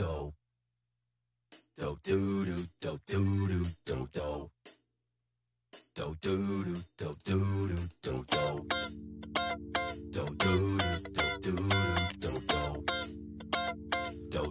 do do do do do do do do do do do do do do do do do do do do do.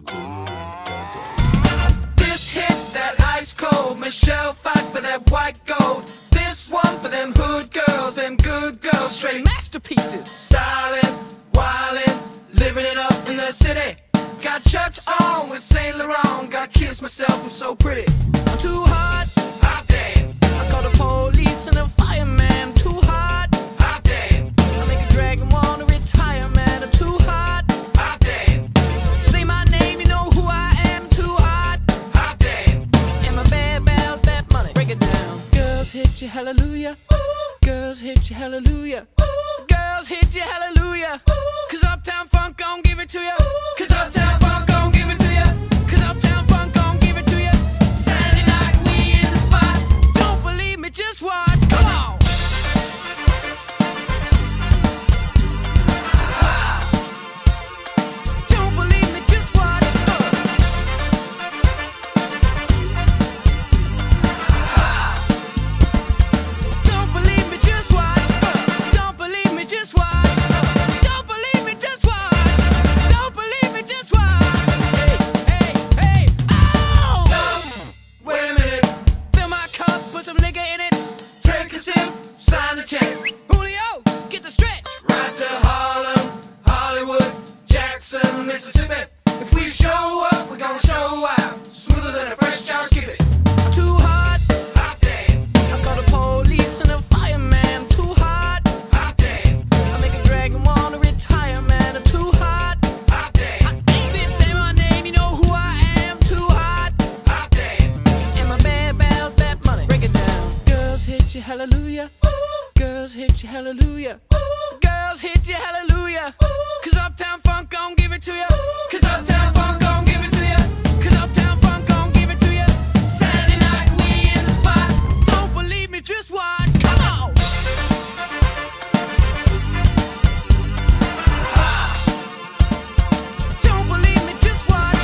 This hit that ice cold, Michelle fight for that white gold. This one for them hood girls and good girls, straight masterpieces. Stylin', wildin', living it up in the city. Got chucks on with Saint Laurent, got kiss myself, I'm so pretty. I'm too hot, hot damn. I call the police and the fireman. I'm too hot, hot damn. I make a dragon wanna retire, man. I'm too hot, hot damn. Say my name, you know who I am. Too hot, hot damn. And my bad mouth, that money, break it down. Girls hit you, hallelujah. Ooh. Girls hit you, hallelujah. Ooh. Girls hit you, hallelujah. Ooh. Cause Uptown Funk gon' give it to you. Cause Uptown Funk gon' give it to you. Cause Uptown Funk gon' give it to you. Saturday night, we in the spot. Don't believe me, just watch. Come on. Don't believe me, just watch. Don't believe me, just watch. Don't believe me, just watch. Hallelujah. Ooh. Girls hit you, hallelujah. Ooh. Girls hit you, hallelujah. Ooh. Cause Uptown Funk gon' give it to you. Cause Uptown Funk gon' give it to you. Cause Uptown Funk gon' give it to you. Saturday night, we in the spot. Don't believe me, just watch. Come on. Don't believe me, just watch.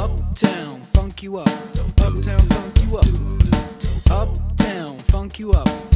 Uptown, funk you up. Uptown, funk you up. Uptown, funk you up.